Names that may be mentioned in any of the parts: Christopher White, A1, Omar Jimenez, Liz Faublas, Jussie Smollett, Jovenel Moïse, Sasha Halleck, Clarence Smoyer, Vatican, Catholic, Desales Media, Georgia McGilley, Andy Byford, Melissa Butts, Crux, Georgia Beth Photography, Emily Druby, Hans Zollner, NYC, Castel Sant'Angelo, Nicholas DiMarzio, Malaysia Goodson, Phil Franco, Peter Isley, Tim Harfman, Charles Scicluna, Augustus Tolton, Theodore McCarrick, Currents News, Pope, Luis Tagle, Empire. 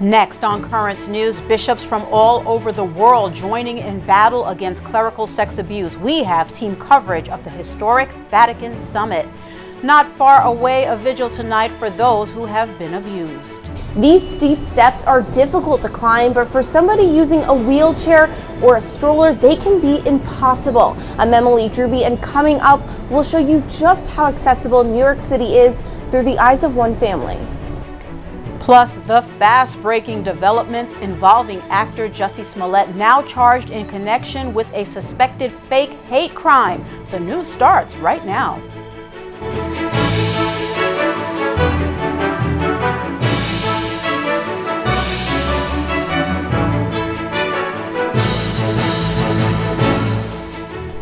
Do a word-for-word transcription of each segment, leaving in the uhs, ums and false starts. Next on Currents News, bishops from all over the world joining in battle against clerical sex abuse. We have team coverage of the historic Vatican summit. Not far away, a vigil tonight for those who have been abused. These steep steps are difficult to climb, but for somebody using a wheelchair or a stroller, they can be impossible. I'm Emily Druby, and coming up, we'll show you just how accessible New York City is through the eyes of one family. Plus, the fast-breaking developments involving actor Jussie Smollett, now charged in connection with a suspected fake hate crime. The news starts right now.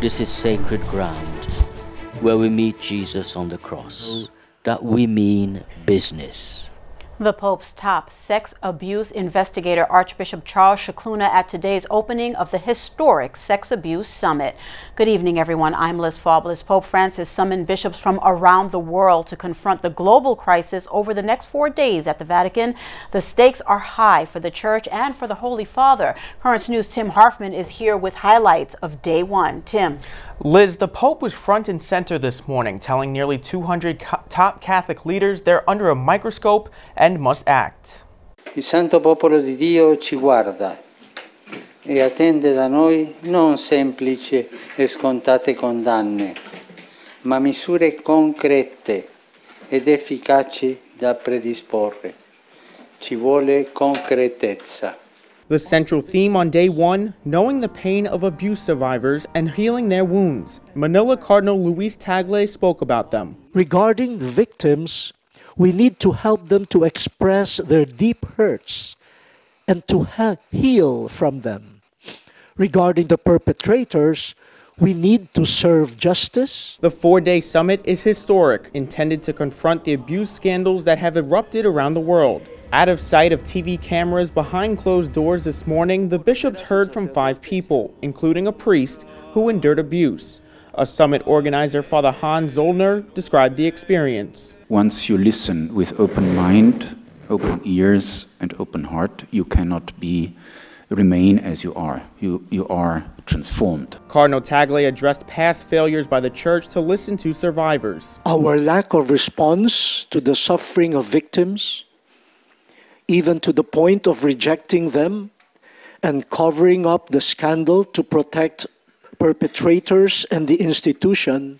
This is sacred ground where we meet Jesus on the cross, that we mean business. The Pope's top sex abuse investigator, Archbishop Charles Scicluna, at today's opening of the historic Sex Abuse Summit. Good evening, everyone. I'm Liz Faublas. Pope Francis summoned bishops from around the world to confront the global crisis over the next four days at the Vatican. The stakes are high for the Church and for the Holy Father. Currents News' Tim Harfman is here with highlights of day one. Tim. Liz, the Pope was front and center this morning, telling nearly two hundred top Catholic leaders they're under a microscope and must act. Il santo popolo di Dio ci guarda e attende da noi non semplici e scontate condanne, ma misure concrete ed efficaci da predisporre. Ci vuole concretezza. The central theme on day one, knowing the pain of abuse survivors and healing their wounds. Manila Cardinal Luis Tagle spoke about them. Regarding the victims, we need to help them to express their deep hurts and to heal from them. Regarding the perpetrators, we need to serve justice. The four-day summit is historic, intended to confront the abuse scandals that have erupted around the world. Out of sight of T V cameras behind closed doors this morning, the bishops heard from five people, including a priest who endured abuse. A summit organizer, Father Hans Zollner, described the experience. Once you listen with open mind, open ears, and open heart, you cannot be remain as you are. You, you are transformed. Cardinal Tagle addressed past failures by the Church to listen to survivors. Our lack of response to the suffering of victims, even to the point of rejecting them and covering up the scandal to protect perpetrators and the institution,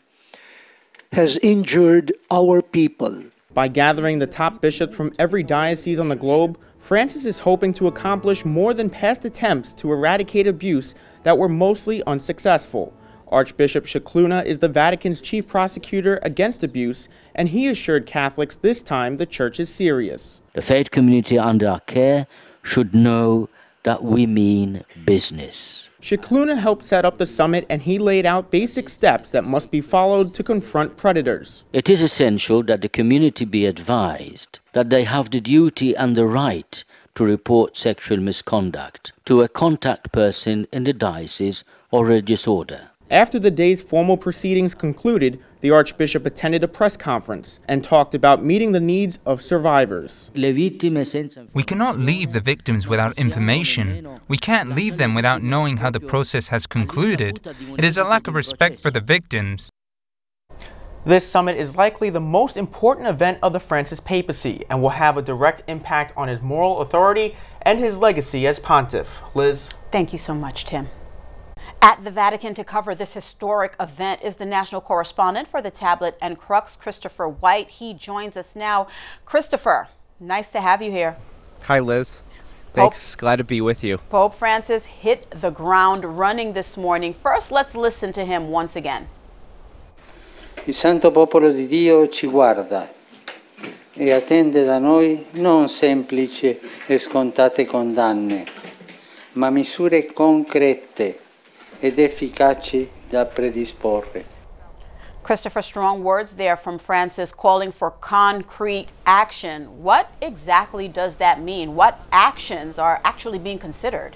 has injured our people. By gathering the top bishops from every diocese on the globe, Francis is hoping to accomplish more than past attempts to eradicate abuse that were mostly unsuccessful. Archbishop Scicluna is the Vatican's chief prosecutor against abuse, and he assured Catholics this time the Church is serious. The faith community under our care should know that we mean business. Scicluna helped set up the summit, and he laid out basic steps that must be followed to confront predators. It is essential that the community be advised that they have the duty and the right to report sexual misconduct to a contact person in the diocese or religious order. After the day's formal proceedings concluded, the Archbishop attended a press conference and talked about meeting the needs of survivors. We cannot leave the victims without information. We can't leave them without knowing how the process has concluded. It is a lack of respect for the victims. This summit is likely the most important event of the Francis papacy and will have a direct impact on his moral authority and his legacy as pontiff. Liz. Thank you so much, Tim. At the Vatican to cover this historic event is the national correspondent for the Tablet and Crux, Christopher White. He joins us now. Christopher, nice to have you here. Hi, Liz. Thanks. Pope, glad to be with you. Pope Francis hit the ground running this morning. First, let's listen to him once again. Il santo popolo di Dio ci guarda e attende da noi non semplici e scontate condanne, ma misure concrete ed efficaci da predisporre. Christopher, strong words there from Francis calling for concrete action. What exactly does that mean? What actions are actually being considered?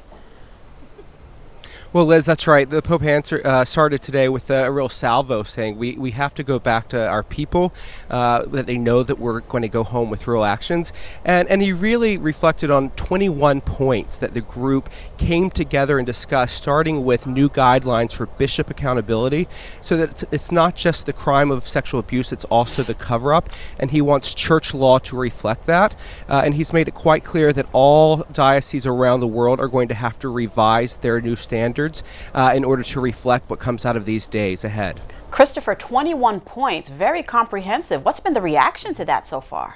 Well, Liz, that's right. The Pope answer, uh, started today with a real salvo saying we, we have to go back to our people, uh, that they know that we're going to go home with real actions. And, and he really reflected on twenty-one points that the group came together and discussed, starting with new guidelines for bishop accountability, so that it's, it's not just the crime of sexual abuse, it's also the cover-up. And he wants church law to reflect that. Uh, and he's made it quite clear that all dioceses around the world are going to have to revise their new standards Uh, in order to reflect what comes out of these days ahead. Christopher, twenty-one points, very comprehensive. What's been the reaction to that so far?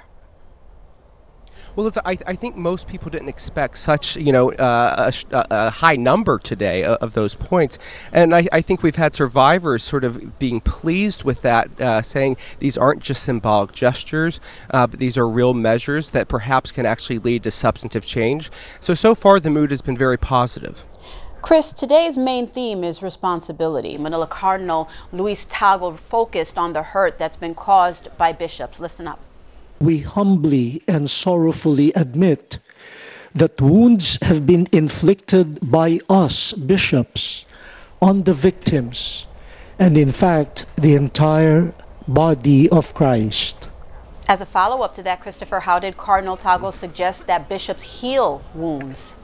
Well, it's, I, I think most people didn't expect such, you know, uh, a, a high number today of, of those points. And I, I think we've had survivors sort of being pleased with that, uh, saying these aren't just symbolic gestures, uh, but these are real measures that perhaps can actually lead to substantive change. So, so far the mood has been very positive. Chris, today's main theme is responsibility. Manila Cardinal Luis Tagle focused on the hurt that's been caused by bishops. Listen up. We humbly and sorrowfully admit that wounds have been inflicted by us bishops on the victims and, in fact, the entire body of Christ. As a follow-up to that, Christopher, how did Cardinal Tagle suggest that bishops heal wounds?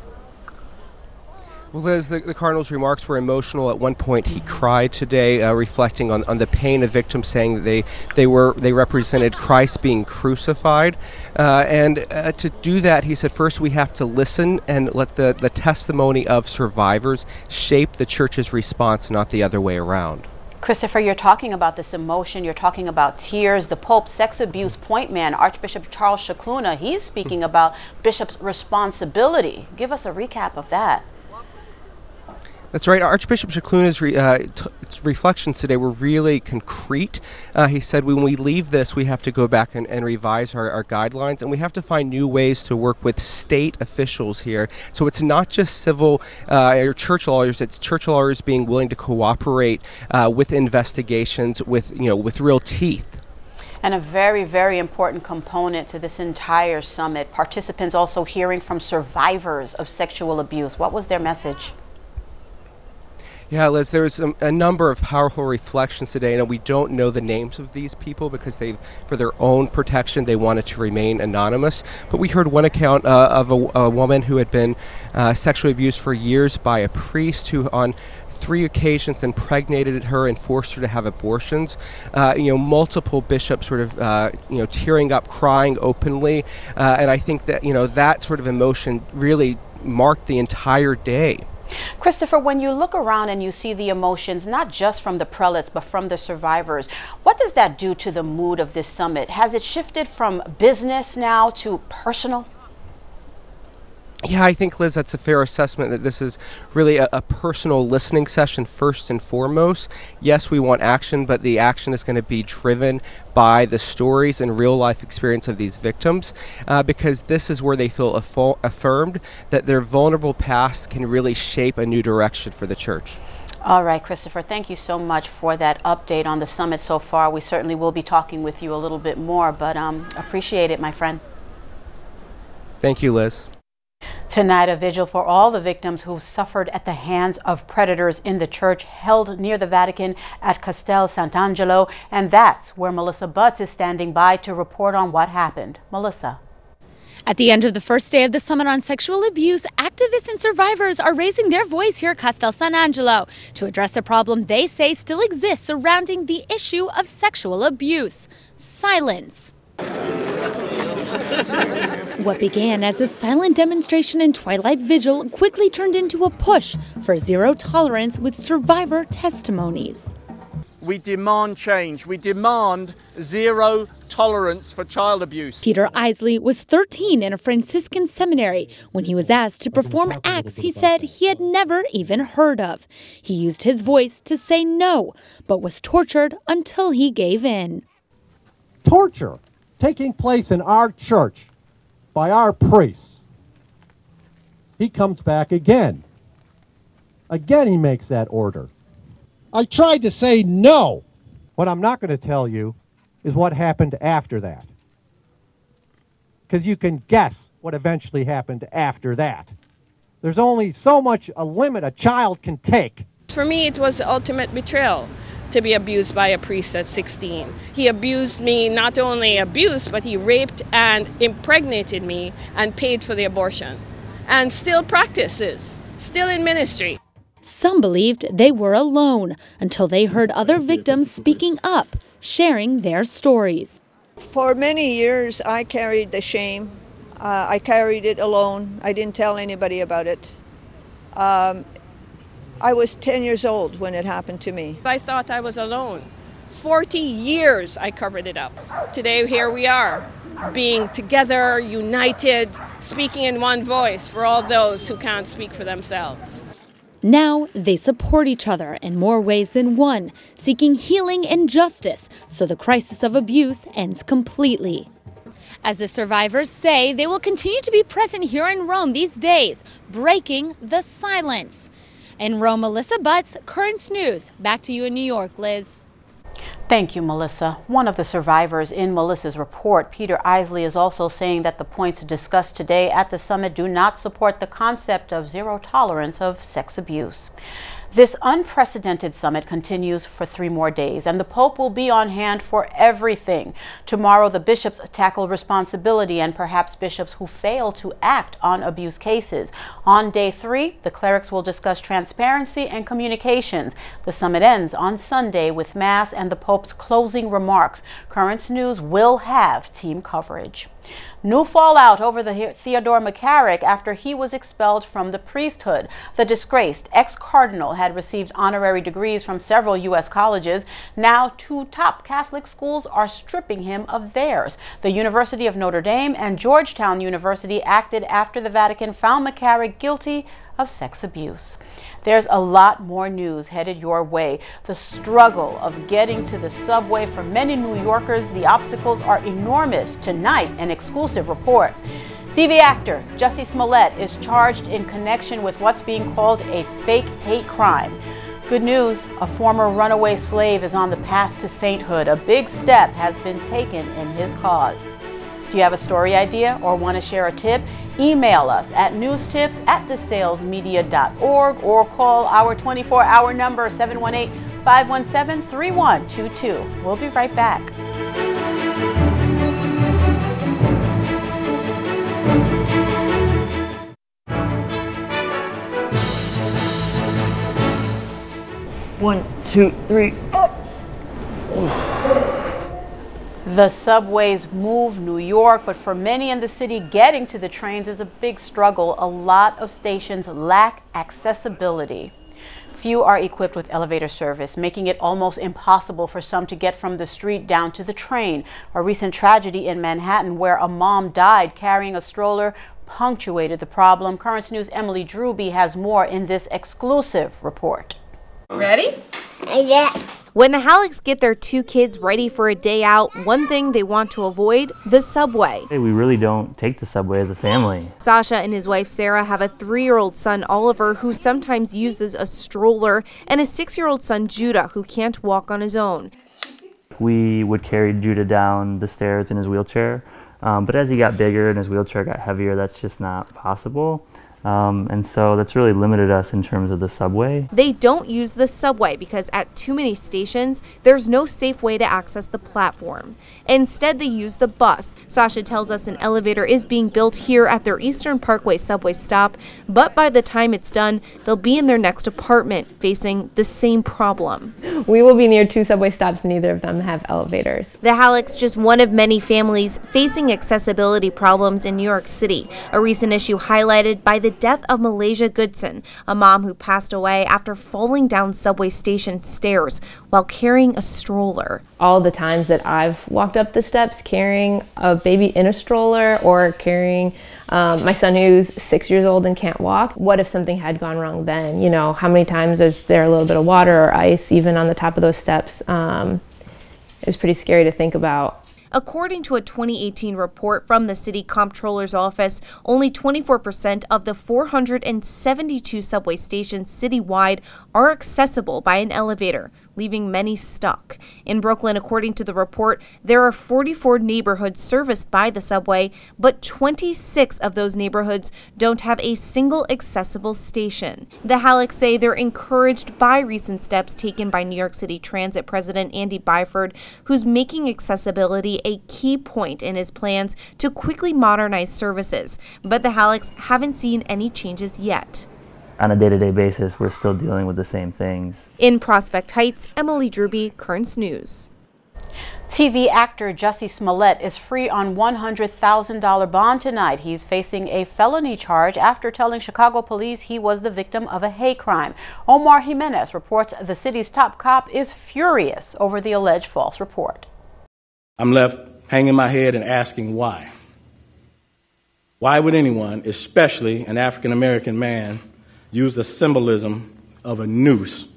Well, Liz, the, the Cardinal's remarks were emotional. At one point, he cried today, uh, reflecting on, on the pain of victims, saying that they, they, were, they represented Christ being crucified. Uh, and uh, to do that, he said, first we have to listen and let the, the testimony of survivors shape the church's response, not the other way around. Christopher, you're talking about this emotion, you're talking about tears. The Pope's sex abuse point man, Archbishop Charles Scicluna, he's speaking about bishops' responsibility. Give us a recap of that. That's right. Archbishop Scicluna's re, uh, t reflections today were really concrete. Uh, he said, when we leave this, we have to go back and, and revise our, our guidelines, and we have to find new ways to work with state officials here. So it's not just civil uh, or church lawyers; it's church lawyers being willing to cooperate uh, with investigations, with you know, with real teeth. And a very, very important component to this entire summit: participants also hearing from survivors of sexual abuse. What was their message? Yeah, Liz, there's a, a number of powerful reflections today, and we don't know the names of these people because they, for their own protection, they wanted to remain anonymous. But we heard one account uh, of a, a woman who had been uh, sexually abused for years by a priest who, on three occasions, impregnated her and forced her to have abortions. Uh, you know, multiple bishops sort of, uh, you know, tearing up, crying openly, uh, and I think that you know that sort of emotion really marked the entire day. Christopher, when you look around and you see the emotions, not just from the prelates, but from the survivors, what does that do to the mood of this summit? Has it shifted from business now to personal? Yeah, I think, Liz, that's a fair assessment that this is really a, a personal listening session first and foremost. Yes, we want action, but the action is going to be driven by the stories and real life experience of these victims, uh, because this is where they feel affo affirmed that their vulnerable past can really shape a new direction for the church. All right, Christopher, thank you so much for that update on the summit so far. We certainly will be talking with you a little bit more, but um, appreciate it, my friend. Thank you, Liz. Tonight, a vigil for all the victims who suffered at the hands of predators in the church held near the Vatican at Castel Sant'Angelo, and that's where Melissa Butts is standing by to report on what happened. Melissa. At the end of the first day of the Summit on Sexual Abuse, activists and survivors are raising their voice here at Castel Sant'Angelo to address a problem they say still exists surrounding the issue of sexual abuse: silence. What began as a silent demonstration and twilight vigil quickly turned into a push for zero tolerance with survivor testimonies. We demand change. We demand zero tolerance for child abuse. Peter Isley was thirteen in a Franciscan seminary when he was asked to perform acts he said he had never even heard of. He used his voice to say no, but was tortured until he gave in. Torture taking place in our church by our priests. He comes back again. Again, he makes that order. I tried to say no. What I'm not going to tell you is what happened after that, because you can guess what eventually happened after that. There's only so much a limit a child can take. For me, it was the ultimate betrayal to be abused by a priest at sixteen. He abused me, not only abused, but he raped and impregnated me and paid for the abortion. And still practices, still in ministry. Some believed they were alone until they heard other victims speaking up, sharing their stories. For many years, I carried the shame. Uh, I carried it alone. I didn't tell anybody about it. Um, I was ten years old when it happened to me. I thought I was alone. forty years I covered it up. Today, here we are, being together, united, speaking in one voice for all those who can't speak for themselves. Now they support each other in more ways than one, seeking healing and justice so the crisis of abuse ends completely. As the survivors say, they will continue to be present here in Rome these days, breaking the silence. In Rome, Melissa Butts, Currents News. Back to you in New York, Liz. Thank you, Melissa. One of the survivors in Melissa's report, Peter Isley, is also saying that the points discussed today at the summit do not support the concept of zero tolerance of sex abuse. This unprecedented summit continues for three more days, and the Pope will be on hand for everything. Tomorrow, the bishops tackle responsibility and perhaps bishops who fail to act on abuse cases. On day three, the clerics will discuss transparency and communications. The summit ends on Sunday with Mass and the Pope's closing remarks. Currents News will have team coverage. New fallout over the Theodore McCarrick after he was expelled from the priesthood. The disgraced ex-cardinal had received honorary degrees from several U S colleges. Now two top Catholic schools are stripping him of theirs. The University of Notre Dame and Georgetown University acted after the Vatican found McCarrick guilty of sex abuse. There's a lot more news headed your way. The struggle of getting to the subway for many New Yorkers, the obstacles are enormous. Tonight, an exclusive report. T V actor Jussie Smollett is charged in connection with what's being called a fake hate crime. Good news, a former runaway slave is on the path to sainthood. A big step has been taken in his cause. Do you have a story idea or want to share a tip? Email us at newstips at desalesmedia dot org or call our twenty-four hour number seven one eight, five one seven, three one two two. We'll be right back. One, two, three. Oh. The subways move New York, but for many in the city, getting to the trains is a big struggle. A lot of stations lack accessibility. Few are equipped with elevator service, making it almost impossible for some to get from the street down to the train. A recent tragedy in Manhattan where a mom died carrying a stroller punctuated the problem. Currents News' Emily Druby has more in this exclusive report. Ready? Yeah. When the Hallecks get their two kids ready for a day out, one thing they want to avoid, the subway. Hey, we really don't take the subway as a family. Sasha and his wife Sarah have a three year old son Oliver who sometimes uses a stroller and a six year old son Judah who can't walk on his own. We would carry Judah down the stairs in his wheelchair, um, but as he got bigger and his wheelchair got heavier, that's just not possible. Um, and so that's really limited us in terms of the subway. They don't use the subway because at too many stations, there's no safe way to access the platform. Instead, they use the bus. Sasha tells us an elevator is being built here at their Eastern Parkway subway stop, but by the time it's done, they'll be in their next apartment facing the same problem. We will be near two subway stops, neither of them have elevators. The Hallecks, just one of many families facing accessibility problems in New York City. A recent issue highlighted by the The death of Malaysia Goodson, a mom who passed away after falling down subway station stairs while carrying a stroller. All the times that I've walked up the steps carrying a baby in a stroller or carrying um, my son who's six years old and can't walk, what if something had gone wrong then? You know, how many times is there a little bit of water or ice even on the top of those steps? Um, it was pretty scary to think about. According to a twenty eighteen report from the city comptroller's office, only twenty-four percent of the four hundred seventy-two subway stations citywide are accessible by an elevator, leaving many stuck. In Brooklyn, according to the report, there are forty-four neighborhoods serviced by the subway, but twenty-six of those neighborhoods don't have a single accessible station. The Hallecks say they're encouraged by recent steps taken by New York City Transit President Andy Byford, who's making accessibility a key point in his plans to quickly modernize services. But the Hallecks haven't seen any changes yet. On a day-to-day basis, we're still dealing with the same things. In Prospect Heights, Emily Druby, Currents News. T V actor Jussie Smollett is free on one hundred thousand dollar bond tonight. He's facing a felony charge after telling Chicago police he was the victim of a hate crime. Omar Jimenez reports the city's top cop is furious over the alleged false report. I'm left hanging my head and asking why. Why would anyone, especially an African-American man, use the symbolism of a noose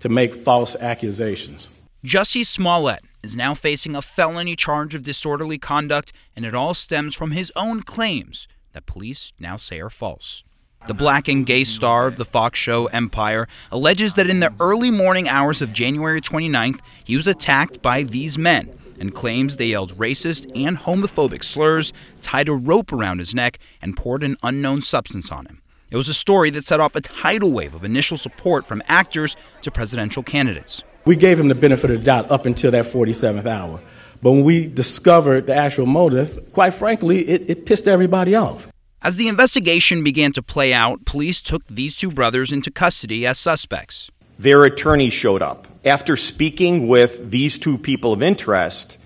to make false accusations? Jussie Smollett is now facing a felony charge of disorderly conduct, and it all stems from his own claims that police now say are false. The black and gay star of the Fox show Empire alleges that in the early morning hours of January twenty-ninth, he was attacked by these men, and claims they yelled racist and homophobic slurs, tied a rope around his neck, and poured an unknown substance on him. It was a story that set off a tidal wave of initial support from actors to presidential candidates. We gave him the benefit of the doubt up until that forty-seventh hour. But when we discovered the actual motive, quite frankly, it, it pissed everybody off. As the investigation began to play out, police took these two brothers into custody as suspects. Their attorney showed up. After speaking with these two people of interest,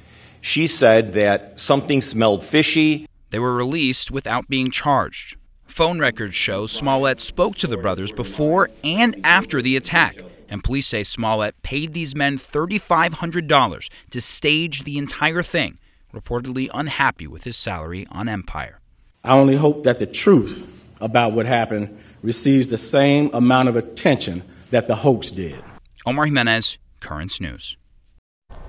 she said that something smelled fishy. They were released without being charged. Phone records show Smollett spoke to the brothers before and after the attack, and police say Smollett paid these men three thousand five hundred dollars to stage the entire thing, reportedly unhappy with his salary on Empire. I only hope that the truth about what happened receives the same amount of attention that the hoax did. Omar Jimenez, Currents News.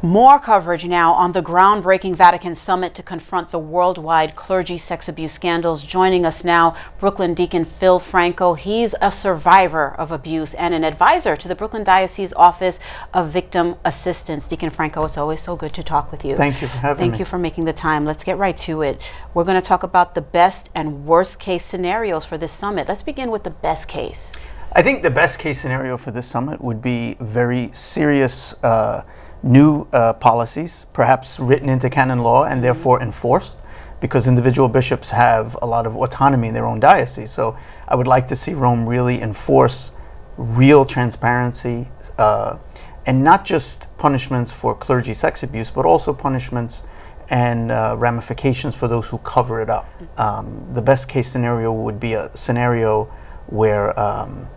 More coverage now on the groundbreaking Vatican summit to confront the worldwide clergy sex abuse scandals. Joining us now, Brooklyn Deacon Phil Franco. He's a survivor of abuse and an advisor to the Brooklyn Diocese Office of Victim Assistance. Deacon Franco, it's always so good to talk with you. Thank you for having me. Thank you for making the time. Let's get right to it. We're going to talk about the best and worst case scenarios for this summit. Let's begin with the best case. I think the best case scenario for this summit would be very serious uh, new uh, policies, perhaps written into canon law and therefore enforced, because individual bishops have a lot of autonomy in their own diocese. So I would like to see Rome really enforce real transparency uh, and not just punishments for clergy sex abuse, but also punishments and uh, ramifications for those who cover it up. Um, the best case scenario would be a scenario where um,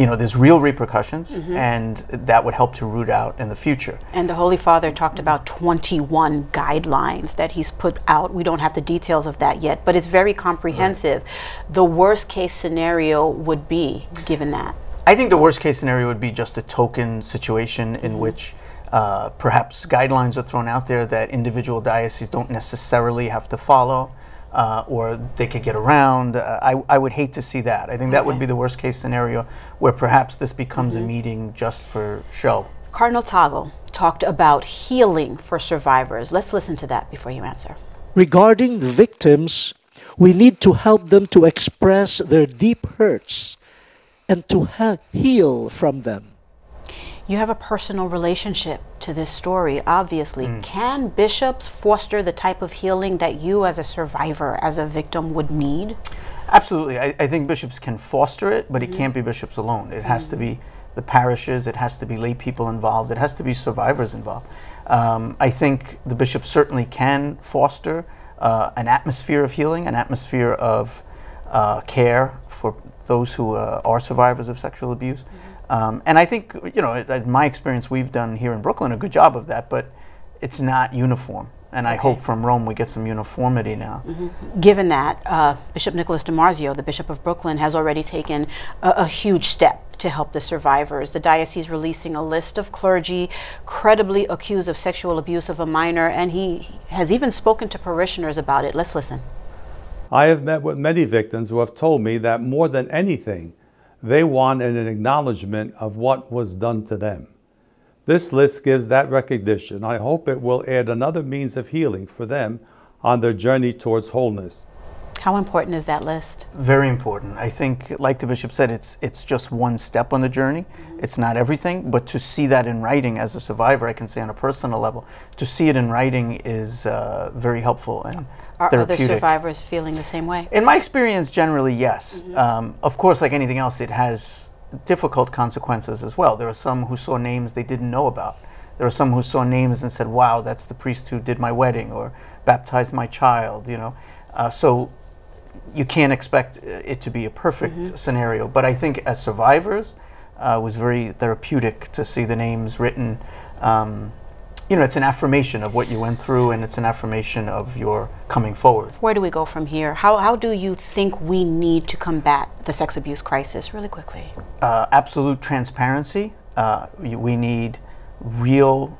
you know, there's real repercussions, mm-hmm. and that would help to root out in the future. And the Holy Father talked about twenty-one guidelines that he's put out. We don't have the details of that yet, but it's very comprehensive. Right. The worst case scenario would be, given that? I think the worst case scenario would be just a token situation in which uh, perhaps guidelines are thrown out there that individual dioceses don't necessarily have to follow. Uh, or they could get around. Uh, I, I would hate to see that. I think that okay. would be the worst case scenario, where perhaps this becomes mm-hmm. a meeting just for show. Cardinal Tagle talked about healing for survivors. Let's listen to that before you answer. Regarding the victims, we need to help them to express their deep hurts and to he- heal from them. You have a personal relationship to this story, obviously. Mm. Can bishops foster the type of healing that you as a survivor, as a victim, would need? Absolutely. I, I think bishops can foster it, but mm. it can't be bishops alone. It mm. has to be the parishes, it has to be lay people involved, it has to be survivors involved. Um, I think the bishops certainly can foster uh, an atmosphere of healing, an atmosphere of uh, care for those who uh, are survivors of sexual abuse. Mm. Um, and I think, you know, in my experience, we've done here in Brooklyn a good job of that, but it's not uniform. And I okay. hope from Rome we get some uniformity now. Mm-hmm. Given that, uh, Bishop Nicholas DiMarzio, the Bishop of Brooklyn, has already taken a, a huge step to help the survivors. The diocese releasing a list of clergy credibly accused of sexual abuse of a minor, and he has even spoken to parishioners about it. Let's listen. I have met with many victims who have told me that more than anything, they wanted an acknowledgement of what was done to them. This list gives that recognition. I hope it will add another means of healing for them on their journey towards wholeness. How important is that list? Very important. I think, like the bishop said, it's, it's just one step on the journey. It's not everything, but to see that in writing as a survivor, I can say on a personal level, to see it in writing is uh, very helpful and Are therapeutic. Other survivors feeling the same way? In my experience, generally, yes. Mm-hmm. Um, of course, like anything else, it has difficult consequences as well. There are some who saw names they didn't know about. There are some who saw names and said, wow, that's the priest who did my wedding or baptized my child, you know. Uh, so you can't expect it to be a perfect mm-hmm. scenario, but I think as survivors, uh, it was very therapeutic to see the names written. Um, you know, it's an affirmation of what you went through, and it's an affirmation of your coming forward. Where do we go from here? How, how do you think we need to combat the sex abuse crisis really quickly? Uh, absolute transparency. Uh, we need real,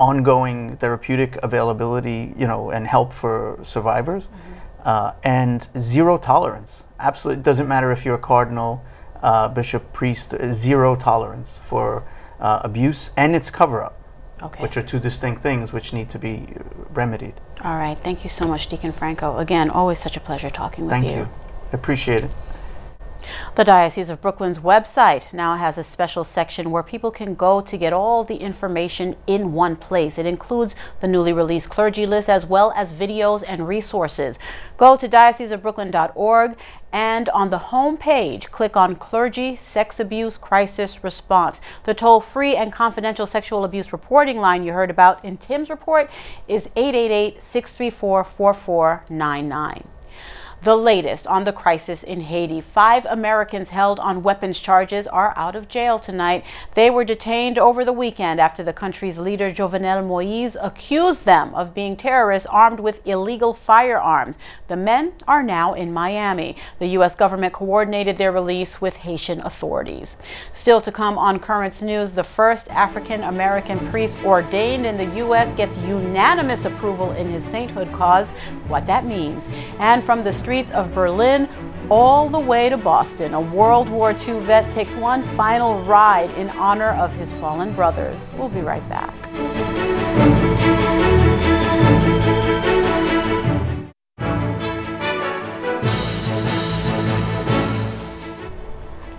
ongoing therapeutic availability, you know, and help for survivors. Mm-hmm. Uh, and zero tolerance. Absolutely, it doesn't matter if you're a cardinal, uh, bishop, priest, uh, zero tolerance for uh, abuse and its cover-up, okay. which are two distinct things which need to be remedied. All right, thank you so much, Deacon Franco. Again, always such a pleasure talking with you. Thank you, I appreciate it. The Diocese of Brooklyn's website now has a special section where people can go to get all the information in one place. It includes the newly released clergy list as well as videos and resources. Go to diocese of brooklyn dot org and on the home page, click on Clergy Sex Abuse Crisis Response. The toll-free and confidential sexual abuse reporting line you heard about in Tim's report is eight eight eight, six three four, four four nine nine. The latest on the crisis in Haiti. Five Americans held on weapons charges are out of jail tonight. They were detained over the weekend after the country's leader, Jovenel Moïse, accused them of being terrorists armed with illegal firearms. The men are now in Miami. The U S government coordinated their release with Haitian authorities. Still to come on Currents News, the first African-American priest ordained in the U S gets unanimous approval in his sainthood cause, what that means. And from the street of Berlin all the way to Boston, a World War Two vet takes one final ride in honor of his fallen brothers. We'll be right back.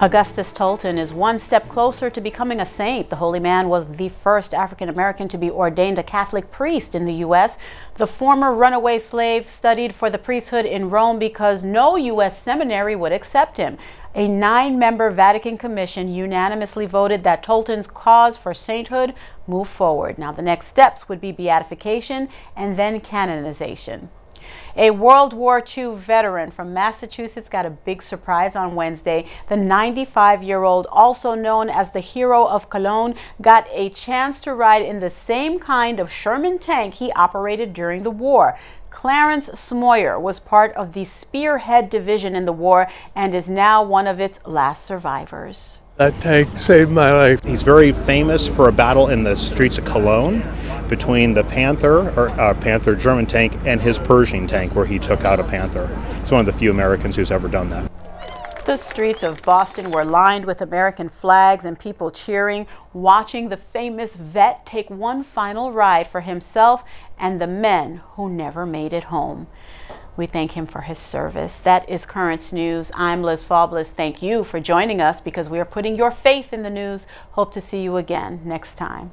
Augustus Tolton is one step closer to becoming a saint. The holy man was the first African American to be ordained a Catholic priest in the U S The former runaway slave studied for the priesthood in Rome because no U S seminary would accept him. A nine-member Vatican commission unanimously voted that Tolton's cause for sainthood move forward. Now, the next steps would be beatification and then canonization. A World War Two veteran from Massachusetts got a big surprise on Wednesday. The ninety-five-year-old, also known as the Hero of Cologne, got a chance to ride in the same kind of Sherman tank he operated during the war. Clarence Smoyer was part of the Spearhead Division in the war and is now one of its last survivors. That tank saved my life. He's very famous for a battle in the streets of Cologne between the Panther, or uh, Panther German tank, and his Pershing tank, where he took out a Panther. He's one of the few Americans who's ever done that. The streets of Boston were lined with American flags and people cheering, watching the famous vet take one final ride for himself and the men who never made it home. We thank him for his service. That is Currents News. I'm Liz Faublas. Thank you for joining us because we are putting your faith in the news. Hope to see you again next time.